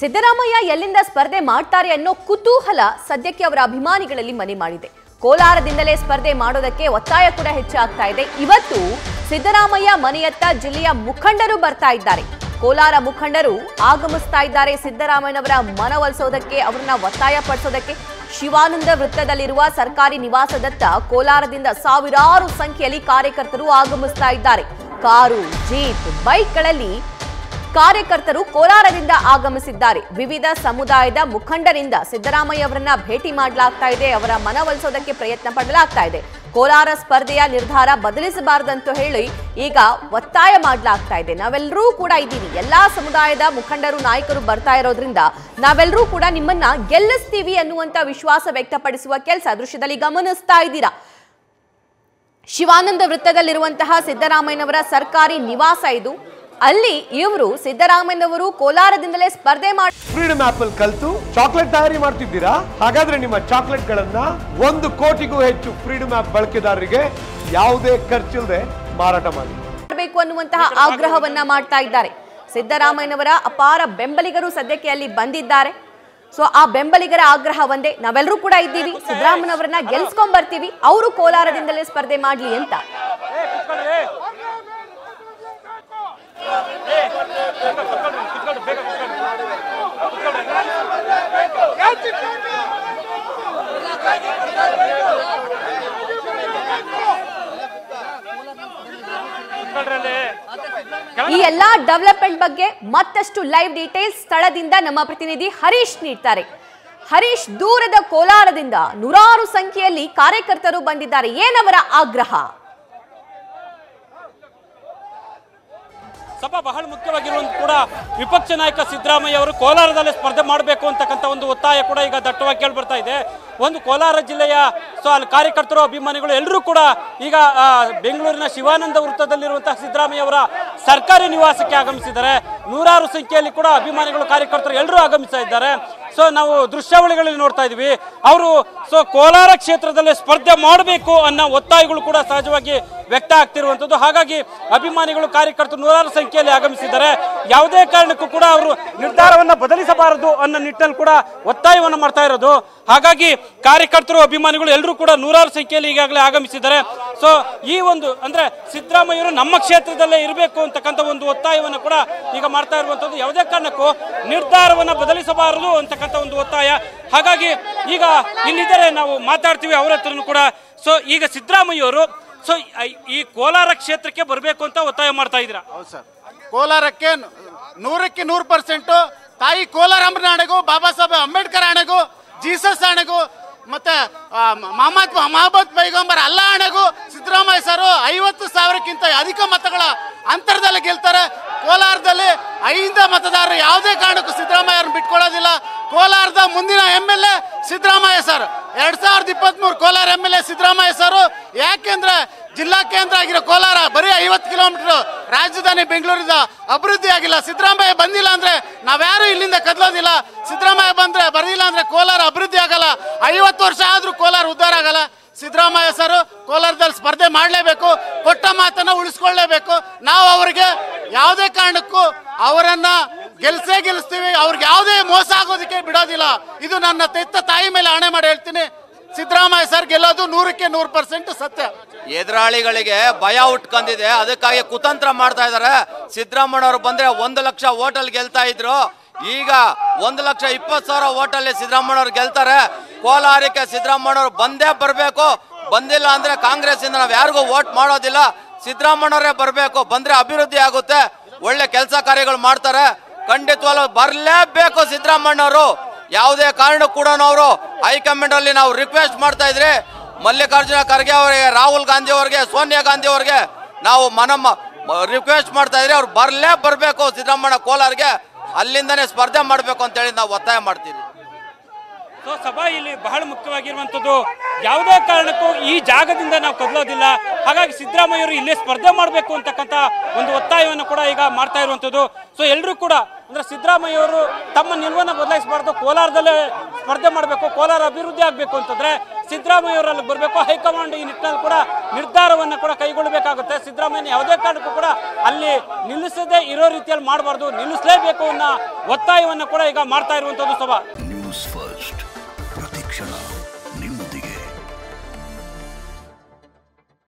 ಸಿದ್ದರಾಮಯ್ಯ ಎಲ್ಲಿಂದ ಸ್ಪರ್ಧೆ ಮಾಡುತ್ತಾರೆ ಅನ್ನೋ ಕುತೂಹಲ ಸದ್ಯಕ್ಕೆ ಅವರ ಅಭಿಮಾನಿಗಳಲ್ಲಿ ಮನೆ ಮಾಡಿದೆ. ಕೋಲಾರದಿಂದಲೇ ಸ್ಪರ್ಧೆ ಮಾಡೋದಕ್ಕೆ ಒತ್ತಾಯ ಕೂಡ ಹೆಚ್ಚಾಗ್ತಾ ಇದೆ. ಇವತ್ತು ಸಿದ್ದರಾಮಯ್ಯ ಮನೆಯತ್ತ ಜಿಲ್ಲೆಯ ಮುಖಂಡರು ಬರ್ತಾ ಇದ್ದಾರೆ. ಕೋಲಾರ ಮುಖಂಡರು ಆಗಮಿಸ್ತಾ ಇದ್ದಾರೆ. ಸಿದ್ದರಾಮಯ್ಯನವರ ಮನವೊಲಿಸೋದಕ್ಕೆ, ಅವರನ್ನ ಒತ್ತಾಯ ಪಡಿಸೋದಕ್ಕೆ ಶಿವಾನಂದ ವೃತ್ತದಲ್ಲಿರುವ ಸರ್ಕಾರಿ ನಿವಾಸದತ್ತ ಕೋಲಾರದಿಂದ ಸಾವಿರಾರು ಸಂಖ್ಯೆಯಲ್ಲಿ ಕಾರ್ಯಕರ್ತರು ಆಗಮಿಸ್ತಾ ಇದ್ದಾರೆ. ಕಾರು, ಜೀಪ್, ಬೈಕ್ಗಳಲ್ಲಿ ಕಾರ್ಯಕರ್ತರು ಕೋಲಾರದಿಂದ ಆಗಮಿಸಿದ್ದಾರೆ. ವಿವಿಧ ಸಮುದಾಯದ ಮುಖಂಡರಿಂದ ಸಿದ್ದರಾಮಯ್ಯ ಅವರನ್ನ ಭೇಟಿ ಮಾಡಲಾಗ್ತಾ ಇದೆ. ಅವರ ಮನವೊಲಿಸೋದಕ್ಕೆ ಪ್ರಯತ್ನ ಪಡಲಾಗ್ತಾ ಇದೆ. ಕೋಲಾರ ಸ್ಪರ್ಧೆಯ ನಿರ್ಧಾರ ಬದಲಿಸಬಾರದಂತೂ ಹೇಳಿ ಈಗ ಒತ್ತಾಯ ಮಾಡಲಾಗ್ತಾ ಇದೆ. ನಾವೆಲ್ಲರೂ ಕೂಡ ಇದ್ದೀವಿ, ಎಲ್ಲಾ ಸಮುದಾಯದ ಮುಖಂಡರು, ನಾಯಕರು ಬರ್ತಾ ಇರೋದ್ರಿಂದ ನಾವೆಲ್ಲರೂ ಕೂಡ ನಿಮ್ಮನ್ನ ಗೆಲ್ಲಿಸ್ತೀವಿ ಅನ್ನುವಂತ ವಿಶ್ವಾಸ ವ್ಯಕ್ತಪಡಿಸುವ ಕೆಲಸ ದೃಶ್ಯದಲ್ಲಿ ಗಮನಿಸ್ತಾ ಇದ್ದೀರಾ. ಶಿವಾನಂದ ವೃತ್ತದಲ್ಲಿರುವಂತಹ ಸಿದ್ದರಾಮಯ್ಯನವರ ಸರ್ಕಾರಿ ನಿವಾಸ ಇದು. ಅಲ್ಲಿ ಇವರು ಸಿದ್ದರಾಮಯ್ಯನವರು ಕೋಲಾರದಿಂದಲೇ ಸ್ಪರ್ಧೆ ಮಾಡಿ ಫ್ರೀಡಮ್ ಆಪ್ ಅಲ್ಲಿ ಕಲಿತು ಚಾಕ್ಲೇಟ್ ತಯಾರಿ ಮಾಡ್ತಿದ್ದೀರಾ. ಹಾಗಾದ್ರೆ ನಿಮ್ಮ ಚಾಕ್ಲೇಟ್ ಗಳನ್ನ 1 ಕೋಟಿಗೂ ಹೆಚ್ಚು ಫ್ರೀಡಮ್ ಆಪ್ ಬಳಕೆದಾರರಿಗೆ ಯಾವುದೇ ಖರ್ಚಿಲ್ಲದೆ ಮಾರಾಟ ಮಾಡಬೇಕು ಅನ್ನುವಂತಹ ಆಗ್ರಹವನ್ನ ಮಾಡ್ತಾ ಇದ್ದಾರೆ. ಸಿದ್ದರಾಮಯ್ಯನವರ ಅಪಾರ ಬೆಂಬಲಿಗರು ಸದ್ಯಕ್ಕೆ ಅಲ್ಲಿ ಬಂದಿದ್ದಾರೆ. ಸೊ ಆ ಬೆಂಬಲಿಗರ ಆಗ್ರಹ ಒಂದೇ, ನಾವೆಲ್ಲರೂ ಕೂಡ ಇದ್ದೀವಿ, ಸಿದ್ದರಾಮಯ್ಯನವರನ್ನ ಗೆಲ್ಸ್ಕೊಂಡ್ ಬರ್ತೀವಿ, ಅವರು ಕೋಲಾರದಿಂದಲೇ ಸ್ಪರ್ಧೆ ಮಾಡ್ಲಿ ಅಂತ. ಈ ಎಲ್ಲಾ ಡೆವಲಪ್ಮೆಂಟ್ ಬಗ್ಗೆ ಮತ್ತಷ್ಟು ಲೈವ್ ಡೀಟೇಲ್ಸ್ ಸ್ಥಳದಿಂದ ನಮ್ಮ ಪ್ರತಿನಿಧಿ ಹರೀಶ್ ನೀಡ್ತಾರೆ. ಹರೀಶ್, ದೂರದ ಕೋಲಾರದಿಂದ ನೂರಾರು ಸಂಖ್ಯೆಯಲ್ಲಿ ಕಾರ್ಯಕರ್ತರು ಬಂದಿದ್ದಾರೆ, ಏನವರ ಆಗ್ರಹ? ಸಭಾ ಬಹಳ ಮುಖ್ಯವಾಗಿರುವಂತ ಕೂಡ ವಿಪಕ್ಷ ನಾಯಕ ಸಿದ್ದರಾಮಯ್ಯ ಅವರು ಕೋಲಾರದಲ್ಲಿ ಸ್ಪರ್ಧೆ ಮಾಡಬೇಕು ಅಂತಕ್ಕಂಥ ಒಂದು ಒತ್ತಾಯ ಕೂಡ ಈಗ ದಟ್ಟವಾಗಿ ಕೇಳಿ ಬರ್ತಾ ಇದೆ. ಒಂದು ಕೋಲಾರ ಜಿಲ್ಲೆಯ ಅಲ್ಲಿ ಕಾರ್ಯಕರ್ತರು, ಅಭಿಮಾನಿಗಳು ಎಲ್ಲರೂ ಕೂಡ ಈಗ ಬೆಂಗಳೂರಿನ ಶಿವಾನಂದ ವೃತ್ತದಲ್ಲಿರುವಂತಹ ಸಿದ್ದರಾಮಯ್ಯ ಅವರ ಸರ್ಕಾರಿ ನಿವಾಸಕ್ಕೆ ಆಗಮಿಸಿದ್ದಾರೆ. ನೂರಾರು ಸಂಖ್ಯೆಯಲ್ಲಿ ಕೂಡ ಅಭಿಮಾನಿಗಳು, ಕಾರ್ಯಕರ್ತರು ಎಲ್ಲರೂ ಆಗಮಿಸ್ತಾ ಇದ್ದಾರೆ. ಸೊ ನಾವು ದೃಶ್ಯಾವಳಿಗಳಲ್ಲಿ ನೋಡ್ತಾ ಇದ್ವಿ, ಅವರು ಕೋಲಾರ ಕ್ಷೇತ್ರದಲ್ಲಿ ಸ್ಪರ್ಧೆ ಮಾಡಬೇಕು ಅನ್ನೋ ಒತ್ತಾಯಗಳು ಕೂಡ ಸಹಜವಾಗಿ ವ್ಯಕ್ತ ಆಗ್ತಿರುವಂಥದ್ದು. ಹಾಗಾಗಿ ಅಭಿಮಾನಿಗಳು, ಕಾರ್ಯಕರ್ತರು ನೂರಾರು ಸಂಖ್ಯೆಯಲ್ಲಿ ಆಗಮಿಸಿದ್ದಾರೆ. ಯಾವುದೇ ಕಾರಣಕ್ಕೂ ಕೂಡ ಅವರು ನಿರ್ಧಾರವನ್ನು ಬದಲಿಸಬಾರದು ಅನ್ನೋ ನಿಟ್ಟಿನಲ್ಲಿ ಕೂಡ ಒತ್ತಾಯವನ್ನು ಮಾಡ್ತಾ ಇರೋದು. ಹಾಗಾಗಿ ಕಾರ್ಯಕರ್ತರು, ಅಭಿಮಾನಿಗಳು ಎಲ್ಲರೂ ಕೂಡ ನೂರಾರು ಸಂಖ್ಯೆಯಲ್ಲಿ ಈಗಾಗಲೇ ಆಗಮಿಸಿದ್ದಾರೆ. ಸೊ ಈ ಒಂದು ಅಂದರೆ ಸಿದ್ದರಾಮಯ್ಯರು ನಮ್ಮ ಕ್ಷೇತ್ರದಲ್ಲೇ ಇರಬೇಕು ಅಂತಕ್ಕಂಥ ಒಂದು ಒತ್ತಾಯವನ್ನು ಕೂಡ ಈಗ ಮಾಡ್ತಾ ಇರುವಂಥದ್ದು. ಯಾವುದೇ ಕಾರಣಕ್ಕೂ ನಿರ್ಧಾರವನ್ನು ಬದಲಿಸಬಾರದು ಅಂತಕ್ಕಂಥ ಒಂದು ಒತ್ತಾಯ. ಹಾಗಾಗಿ ಈಗ ಇನ್ನಿದರೆ ನಾವು ಮಾತಾಡ್ತೀವಿ ಅವರ ಹತ್ರನೂ ಕೂಡ. ಸೊ ಈಗ ಸಿದ್ದರಾಮಯ್ಯವರು ಈ ಕೋಲಾರ ಕ್ಷೇತ್ರಕ್ಕೆ ಬರಬೇಕು ಅಂತ ಒತ್ತಾಯ ಮಾಡ್ತಾ ಇದ್ದೀರಾ? ಹೌದು ಸರ್, ಕೋಲಾರಕ್ಕೆ 100% ತಾಯಿ ಕೋಲಾರಮ್ಮನ ಹಣೆಗೂ, ಬಾಬಾ ಸಾಹೇಬ್ ಅಂಬೇಡ್ಕರ್ ಹಣೆಗೂ, ಜೀಸಸ್ ಹಣೆಗೂ, ಮತ್ತೆ ಮಹಮ್ಮದ್ ಪೈಗಂಬರ್ ಅಲ್ಲಾ ಹಣೆಗೂ ಸಿದ್ದರಾಮಯ್ಯ ಸರ್ 50,000ಕ್ಕಿಂತ ಅಧಿಕ ಮತಗಳ ಅಂತರದಲ್ಲಿ ಗೆಲ್ತಾರೆ. ಕೋಲಾರದಲ್ಲಿ 5 ಮತದಾರರು ಯಾವುದೇ ಕಾರಣಕ್ಕೂ ಸಿದ್ದರಾಮಯ್ಯ ಅವ್ರನ್ನ ಬಿಟ್ಕೊಳ್ಳೋದಿಲ್ಲ. ಕೋಲಾರದ ಮುಂದಿನ MLA Siddaramaiah sir. 2023 Kolar MLA Siddaramaiah sir. ಯಾಕೆಂದ್ರೆ ಜಿಲ್ಲಾ ಕೇಂದ್ರ ಆಗಿರೋ ಕೋಲಾರ ಬರೀ 50 ಕಿಲೋಮೀಟರ್ ರಾಜಧಾನಿ ಬೆಂಗಳೂರಿಂದ ಅಭಿವೃದ್ಧಿ ಆಗಿಲ್ಲ. ಸಿದ್ದರಾಮಯ್ಯ ಬಂದಿಲ್ಲ ಅಂದ್ರೆ ನಾವ್ಯಾರು ಇಲ್ಲಿಂದ ಕದಲೋದಿಲ್ಲ. ಸಿದ್ದರಾಮಯ್ಯ ಬಂದ್ರೆ ಬರಲಿಲ್ಲ ಅಂದ್ರೆ ಕೋಲಾರ ಅಭಿವೃದ್ಧಿ ಆಗಲ್ಲ. 50 ವರ್ಷ ಆದ್ರೂ ಕೋಲಾರ ಉದ್ಧಾರ ಆಗಲ್ಲ. ಸಿದ್ದರಾಮಯ್ಯ ಸರ್ ಕೋಲಾರದಲ್ಲಿ ಸ್ಪರ್ಧೆ ಮಾಡಲೇಬೇಕು, ಕೊಟ್ಟ ಮಾತನ್ನ ಉಳಿಸ್ಕೊಳ್ಳೇಬೇಕು. ನಾವು ಅವರಿಗೆ ಯಾವುದೇ ಕಾರಣಕ್ಕೂ ಅವರನ್ನ ಗೆಲ್ಸೇ ಗೆಲ್ಲಿಸ್ತೀವಿ. ಅವ್ರಿಗೆ ಯಾವುದೇ ಮೋಸ ಆಗೋದಕ್ಕೆ ಬಿಡೋದಿಲ್ಲ. ಇದು ನನ್ನ ತೆತ್ತ ತಾಯಿ ಮೇಲೆ ಆಣೆ ಮಾಡಿ ಹೇಳ್ತೀನಿ, ಸಿದ್ದರಾಮಯ್ಯ ಸರ್ ಗೆಲ್ಲೋದು 100% ಸತ್ಯ. ಎದುರಾಳಿಗಳಿಗೆ ಭಯ ಉಟ್ಕೊಂಡಿದೆ, ಅದಕ್ಕಾಗಿ ಕುತಂತ್ರ ಮಾಡ್ತಾ ಇದ್ದಾರೆ. ಸಿದ್ದರಾಮಯ್ಯ ಅವರು ಬಂದ್ರೆ 1 ಲಕ್ಷ ಹೋಟೆಲ್ ಗೆಲ್ತಾ ಇದ್ರು, ಈಗ 1,20,000 ಓಟಲ್ಲಿ ಸಿದ್ದರಾಮಯ್ಯ ಅವರು ಗೆಲ್ತಾರೆ. ಕೋಲಾರಕ್ಕೆ ಸಿದ್ದರಾಮಯ್ಯ ಅವರು ಬಂದೇ ಬರಬೇಕು. ಬಂದಿಲ್ಲ ಅಂದ್ರೆ ಕಾಂಗ್ರೆಸ್ ಇಂದ ನಾವು ಯಾರಿಗೂ ವೋಟ್ ಮಾಡೋದಿಲ್ಲ. ಸಿದ್ದರಾಮಯ್ಯ ಅವರೇ ಬರಬೇಕು, ಬಂದ್ರೆ ಅಭಿವೃದ್ಧಿ ಆಗುತ್ತೆ, ಒಳ್ಳೆ ಕೆಲಸ ಕಾರ್ಯಗಳು ಮಾಡ್ತಾರೆ. ಖಂಡಿತವಾಗ್ಲೂ ಬರಲೇಬೇಕು ಸಿದ್ದರಾಮಯ್ಯ ಅವರು. ಯಾವುದೇ ಕಾರಣಕ್ಕೂ ಕೂಡ ಅವರು ಹೈಕಮಾಂಡ್ ಅಲ್ಲಿ ನಾವು ರಿಕ್ವೆಸ್ಟ್ ಮಾಡ್ತಾ ಇದ್ರೆ ಮಲ್ಲಿಕಾರ್ಜುನ ಖರ್ಗೆ ಅವರಿಗೆ, ರಾಹುಲ್ ಗಾಂಧಿ ಅವರಿಗೆ, ಸೋನಿಯಾ ಗಾಂಧಿ ಅವರಿಗೆ ನಾವು ರಿಕ್ವೆಸ್ಟ್ ಮಾಡ್ತಾ ಇದ್ರೆ ಅವ್ರು ಬರಲೇ ಬರಬೇಕು ಸಿದ್ದರಾಮಯ್ಯ ಕೋಲಾರ್ಗೆ. ಅಲ್ಲಿಂದನೇ ಸ್ಪರ್ಧೆ ಮಾಡಬೇಕು ಅಂತೇಳಿ ನಾವು ಒತ್ತಾಯ ಮಾಡ್ತೀವಿ. ಸೊ ಸಭಾ ಇಲ್ಲಿ ಬಹಳ ಮುಖ್ಯವಾಗಿರುವಂತದ್ದು. ಯಾವುದೇ ಕಾರಣಕ್ಕೂ ಈ ಜಾಗದಿಂದ ನಾವು ಕದಲೋದಿಲ್ಲ. ಹಾಗಾಗಿ ಸಿದ್ದರಾಮಯ್ಯವರು ಇಲ್ಲೇ ಸ್ಪರ್ಧೆ ಮಾಡಬೇಕು ಅಂತಕ್ಕಂಥ ಒಂದು ಒತ್ತಾಯವನ್ನು ಕೂಡ ಈಗ ಮಾಡ್ತಾ ಇರುವಂಥದ್ದು. ಸೊ ಎಲ್ಲರೂ ಕೂಡ ಅಂದ್ರೆ ಸಿದ್ದರಾಮಯ್ಯವರು ತಮ್ಮ ನಿಲುವನ್ನು ಬದಲಾಯಿಸಬಾರ್ದು, ಕೋಲಾರದಲ್ಲೇ ಸ್ಪರ್ಧೆ ಮಾಡಬೇಕು, ಕೋಲಾರ ಅಭಿವೃದ್ಧಿ ಆಗಬೇಕು ಅಂತಂದ್ರೆ ಸಿದ್ದರಾಮಯ್ಯವರಲ್ಲಿ ಬರಬೇಕು. ಹೈಕಮಾಂಡ್ ಈ ನಿಟ್ಟಿನಲ್ಲಿ ಕೂಡ ನಿರ್ಧಾರವನ್ನು ಕೂಡ ಕೈಗೊಳ್ಳಬೇಕಾಗುತ್ತೆ. ಸಿದ್ದರಾಮಯ್ಯ ಯಾವುದೇ ಕಾರಣಕ್ಕೂ ಕೂಡ ಅಲ್ಲಿ ನಿಲ್ಲಿಸದೇ ಇರೋ ರೀತಿಯಲ್ಲಿ ಮಾಡಬಾರ್ದು, ನಿಲ್ಲಿಸಲೇಬೇಕು ಅನ್ನೋ ಒತ್ತಾಯವನ್ನು ಕೂಡ ಈಗ ಮಾಡ್ತಾ ಇರುವಂಥದ್ದು ಸಭಾ. ನ್ಯೂಸ್ ಫಸ್ಟ್ ಪ್ರತಿಕ್ಷಣ ನಿಮ್ಮೊಂದಿಗೆ.